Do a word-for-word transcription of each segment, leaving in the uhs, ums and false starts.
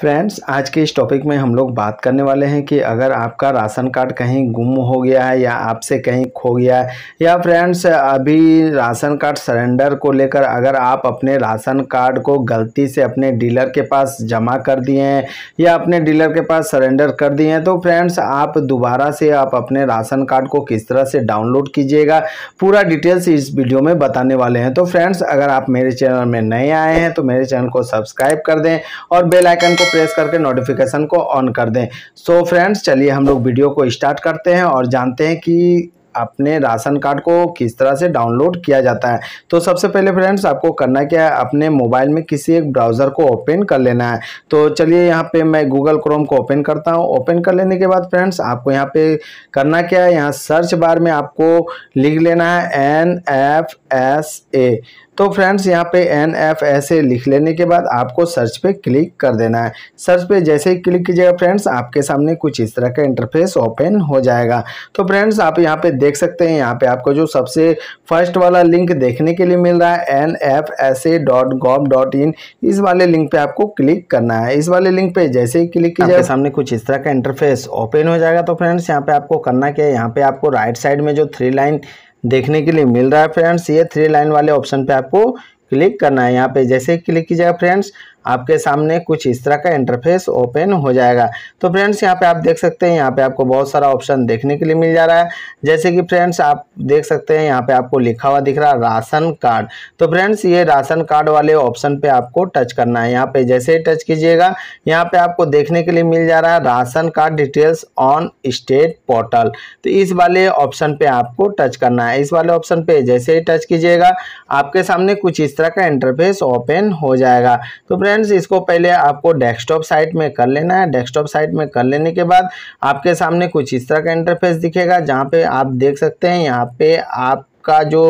Friends, आज के इस टॉपिक में हम लोग बात करने वाले हैं कि अगर आपका राशन कार्ड कहीं गुम हो गया है या आपसे कहीं खो गया है, या फ्रेंड्स अभी राशन कार्ड सरेंडर को लेकर अगर आप अपने राशन कार्ड को गलती से अपने डीलर के पास जमा कर दिए हैं या अपने डीलर के पास सरेंडर कर दिए हैं, तो फ्रेंड्स आप दोबारा से आप अपने राशन कार्ड को किस तरह से डाउनलोड कीजिएगा, पूरा डिटेल्स इस वीडियो में बताने वाले हैं। तो फ्रेंड्स अगर आप मेरे चैनल में नए आए हैं तो मेरे चैनल को सब्सक्राइब कर दें और बेल आइकन को प्रेस करके नोटिफिकेशन को ऑन कर दें। सो फ्रेंड्स चलिए हम लोग वीडियो को स्टार्ट करते हैं और जानते हैं कि अपने राशन कार्ड को किस तरह से डाउनलोड किया जाता है। तो सबसे पहले फ्रेंड्स आपको करना क्या है, अपने मोबाइल में किसी एक ब्राउज़र को ओपन कर लेना है। तो चलिए यहाँ पे मैं गूगल क्रोम को ओपन करता हूँ। ओपन कर लेने के बाद फ्रेंड्स आपको यहाँ पे करना क्या है, यहाँ सर्च बार में आपको लिख लेना है एन एफ एस ए। तो फ्रेंड्स यहाँ पे एन एफ एस ए लिख लेने के बाद आपको सर्च पे क्लिक कर देना है। सर्च पे जैसे ही क्लिक कीजिएगा फ्रेंड्स आपके सामने कुछ इस तरह का इंटरफेस ओपन हो जाएगा। तो फ्रेंड्स आप यहाँ पे देख सकते हैं, यहाँ पे आपको जो सबसे फर्स्ट वाला लिंक देखने के लिए मिल रहा है N F S A dot gov dot in, इस वाले लिंक पे आपको क्लिक करना है। इस वाले लिंक पे जैसे ही क्लिक कीजिएगा सामने कुछ इस तरह का इंटरफेस ओपन हो जाएगा। तो फ्रेंड्स यहाँ पे आपको करना क्या है, यहाँ पे आपको राइट साइड में जो थ्री लाइन देखने के लिए मिल रहा है फ्रेंड्स, ये थ्री लाइन वाले ऑप्शन पे आपको क्लिक करना है। यहाँ पे जैसे ही क्लिक कीजिएगा फ्रेंड्स आपके सामने कुछ इस तरह का इंटरफेस ओपन हो जाएगा। तो फ्रेंड्स यहाँ पे आप देख सकते हैं, यहाँ पे आपको बहुत सारा ऑप्शन देखने के लिए मिल जा रहा है। जैसे कि फ्रेंड्स आप देख सकते हैं यहाँ पे आपको लिखा हुआ दिख रहा है राशन कार्ड। तो फ्रेंड्स ये राशन कार्ड वाले ऑप्शन पे आपको टच करना है। यहाँ पे जैसे ही टच कीजिएगा यहाँ पे आपको देखने के लिए मिल जा रहा है ration card details on state portal. तो इस वाले ऑप्शन पे आपको टच करना है। इस वाले ऑप्शन पे जैसे ही टच कीजिएगा आपके सामने कुछ इस तरह का इंटरफेस ओपन हो जाएगा। तो फ्रेंड्स इसको पहले आपको डेस्कटॉप साइट में कर लेना है। डेस्कटॉप साइट में कर लेने के बाद आपके सामने कुछ इस तरह का इंटरफेस दिखेगा, जहाँ पे आप देख सकते हैं यहाँ पे आप का जो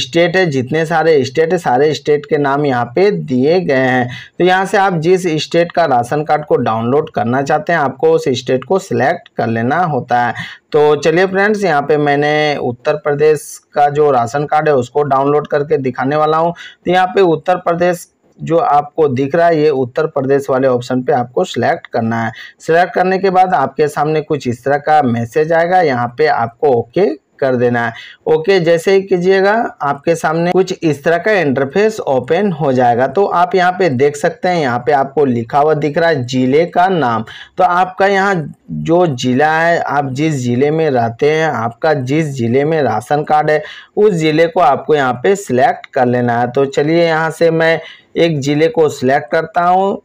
स्टेट है, जितने सारे स्टेट है सारे स्टेट के नाम यहाँ पे दिए गए हैं। तो यहाँ से आप जिस स्टेट का राशन कार्ड को डाउनलोड करना चाहते हैं आपको उस स्टेट को सिलेक्ट कर लेना होता है। तो चलिए फ्रेंड्स यहाँ पे मैंने उत्तर प्रदेश का जो राशन कार्ड है उसको डाउनलोड करके दिखाने वाला हूँ। तो यहाँ पे उत्तर प्रदेश जो आपको दिख रहा है, ये उत्तर प्रदेश वाले ऑप्शन पे आपको सिलेक्ट करना है। सिलेक्ट करने के बाद आपके सामने कुछ इस तरह का मैसेज आएगा, यहाँ पे आपको ओके कर देना है। ओके जैसे ही कीजिएगा आपके सामने कुछ इस तरह का इंटरफेस ओपन हो जाएगा। तो आप यहाँ पे देख सकते हैं यहाँ पे आपको लिखा हुआ दिख रहा है जिले का नाम। तो आपका यहाँ जो जिला है, आप जिस जिले में रहते हैं, आपका जिस जिले में राशन कार्ड है उस जिले को आपको यहाँ पे सिलेक्ट कर लेना है। तो चलिए यहाँ से मैं एक जिले को सिलेक्ट करता हूँ।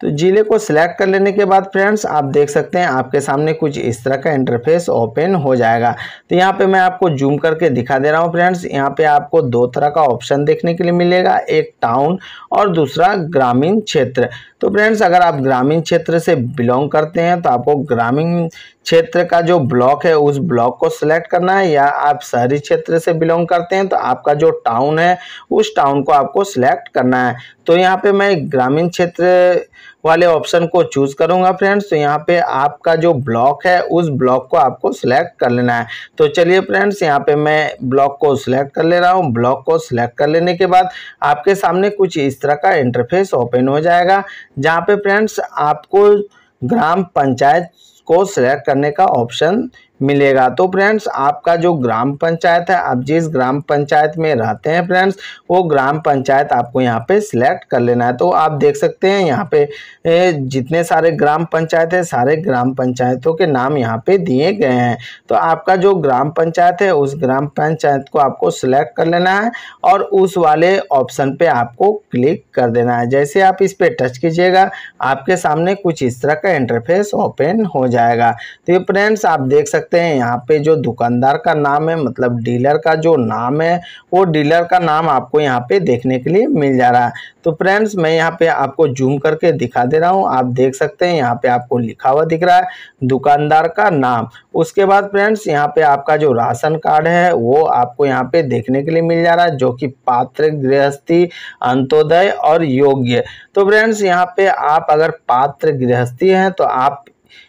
तो जिले को सिलेक्ट कर लेने के बाद फ्रेंड्स आप देख सकते हैं आपके सामने कुछ इस तरह का इंटरफेस ओपन हो जाएगा। तो यहाँ पे मैं आपको जूम करके दिखा दे रहा हूँ। फ्रेंड्स यहाँ पे आपको दो तरह का ऑप्शन देखने के लिए मिलेगा, एक टाउन और दूसरा ग्रामीण क्षेत्र। तो फ्रेंड्स अगर आप ग्रामीण क्षेत्र से बिलोंग करते हैं तो आपको ग्रामीण क्षेत्र का जो ब्लॉक है उस ब्लॉक को सिलेक्ट करना है, या आप शहरी क्षेत्र से बिलोंग करते हैं तो आपका जो टाउन है उस टाउन को आपको सिलेक्ट करना है। तो यहाँ पे मैं ग्रामीण क्षेत्र वाले ऑप्शन को चूज करूंगा फ्रेंड्स। तो यहाँ पे आपका जो ब्लॉक है उस ब्लॉक को आपको सिलेक्ट कर लेना है। तो चलिए फ्रेंड्स यहाँ पे मैं ब्लॉक को सिलेक्ट कर ले रहा हूँ। ब्लॉक को सिलेक्ट कर लेने के बाद आपके सामने कुछ इस तरह का इंटरफेस ओपन हो जाएगा, जहाँ पे फ्रेंड्स आपको ग्राम पंचायत को सिलेक्ट करने का ऑप्शन मिलेगा। तो फ्रेंड्स आपका जो ग्राम पंचायत है, आप जिस ग्राम पंचायत में रहते हैं फ्रेंड्स, वो ग्राम पंचायत आपको यहाँ पे सिलेक्ट कर लेना है। तो आप देख सकते हैं यहाँ पे जितने सारे ग्राम पंचायत है सारे ग्राम पंचायतों के नाम यहाँ पे दिए गए हैं। तो आपका जो ग्राम पंचायत है उस ग्राम पंचायत को आपको सिलेक्ट कर लेना है और उस वाले ऑप्शन पे आपको क्लिक कर देना है। जैसे आप इस पर टच कीजिएगा आपके सामने कुछ इस तरह का इंटरफेस ओपन हो जाएगा। तो ये फ्रेंड्स आप देख हैं यहाँ पे जो दुकानदार का नाम है, मतलब डीलर का जो नाम है, वो डीलर का नाम आपको यहाँ पे देखने के लिए मिल जा रहा है। तो फ्रेंड्स मैं यहाँ पे आपको जूम करके दिखा दे रहा हूँ। आप देख सकते हैं यहाँ पे आपको लिखा हुआ दिख रहा है दुकानदार का नाम। उसके बाद फ्रेंड्स यहाँ पे आपका जो राशन कार्ड है वो आपको यहाँ पे देखने के लिए मिल जा रहा है, जो कि पात्र, गृहस्थी, अंत्योदय और योग्य। तो फ्रेंड्स यहाँ पे आप अगर पात्र गृहस्थी हैं तो आप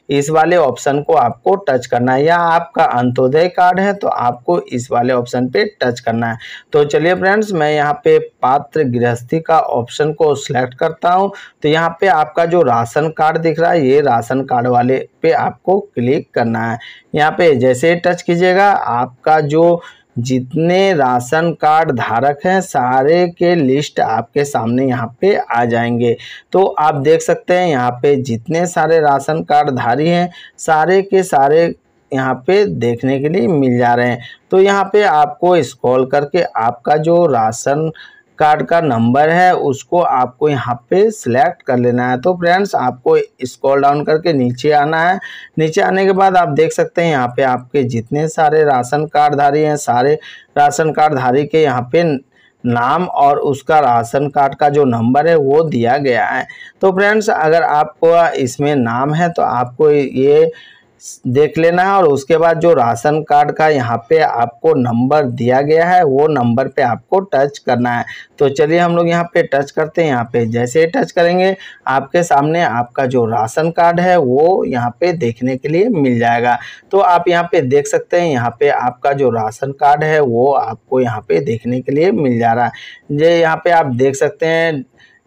इस वाले ऑप्शन को आपको टच करना है, या आपका अंत्योदय कार्ड है तो आपको इस वाले ऑप्शन पे टच करना है। तो चलिए फ्रेंड्स, मैं यहाँ पे पात्र गृहस्थी का ऑप्शन को सिलेक्ट करता हूँ। तो यहाँ पे आपका जो राशन कार्ड दिख रहा है, ये राशन कार्ड वाले पे आपको क्लिक करना है। यहाँ पे जैसे टच कीजिएगा, आपका जो जितने राशन कार्ड धारक हैं सारे के लिस्ट आपके सामने यहाँ पे आ जाएंगे। तो आप देख सकते हैं यहाँ पे जितने सारे राशन कार्ड धारी हैं सारे के सारे यहाँ पे देखने के लिए मिल जा रहे हैं। तो यहाँ पे आपको स्क्रॉल करके आपका जो राशन कार्ड का नंबर है उसको आपको यहाँ पे सिलेक्ट कर लेना है। तो फ्रेंड्स, आपको स्क्रॉल डाउन करके नीचे आना है। नीचे आने के बाद आप देख सकते हैं यहाँ पे आपके जितने सारे राशन कार्डधारी हैं सारे राशन कार्डधारी के यहाँ पे नाम और उसका राशन कार्ड का जो नंबर है वो दिया गया है। तो फ्रेंड्स, अगर आपका इसमें नाम है तो आपको ये देख लेना है, और उसके बाद जो राशन कार्ड का यहाँ पे आपको नंबर दिया गया है वो नंबर पे आपको टच करना है। तो चलिए हम लोग यहाँ पे टच करते हैं। यहाँ पे जैसे ही टच करेंगे आपके सामने आपका जो राशन कार्ड है वो यहाँ पे देखने के लिए मिल जाएगा। तो आप यहाँ पे देख सकते हैं यहाँ पे आपका जो राशन कार्ड है वो आपको यहाँ पे देखने के लिए मिल जा रहा है। ये यहाँ पे आप देख सकते हैं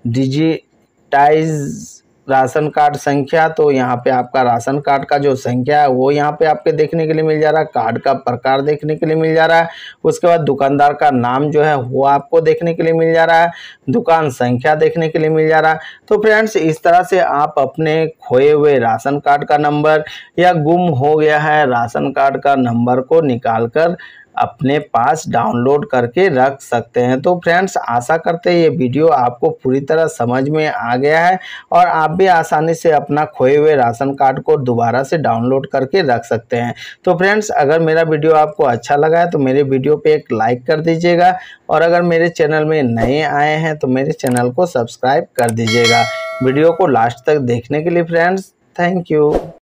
डिजिटाइज राशन कार्ड संख्या। तो यहाँ पे आपका राशन कार्ड का जो संख्या है वो यहाँ पे आपके देखने के लिए मिल जा रहा है, कार्ड का प्रकार देखने के लिए मिल जा रहा है, उसके बाद दुकानदार का नाम जो है वो आपको देखने के लिए मिल जा रहा है, दुकान संख्या देखने के लिए मिल जा रहा है। तो फ्रेंड्स, इस तरह से आप अपने खोए हुए राशन कार्ड का नंबर या गुम हो गया है राशन कार्ड का नंबर को निकाल कर अपने पास डाउनलोड करके रख सकते हैं। तो फ्रेंड्स, आशा करते हैं ये वीडियो आपको पूरी तरह समझ में आ गया है और आप भी आसानी से अपना खोए हुए राशन कार्ड को दोबारा से डाउनलोड करके रख सकते हैं। तो फ्रेंड्स, अगर मेरा वीडियो आपको अच्छा लगा है तो मेरे वीडियो पे एक लाइक कर दीजिएगा, और अगर मेरे चैनल में नए आए हैं तो मेरे चैनल को सब्सक्राइब कर दीजिएगा। वीडियो को लास्ट तक देखने के लिए फ्रेंड्स थैंक यू।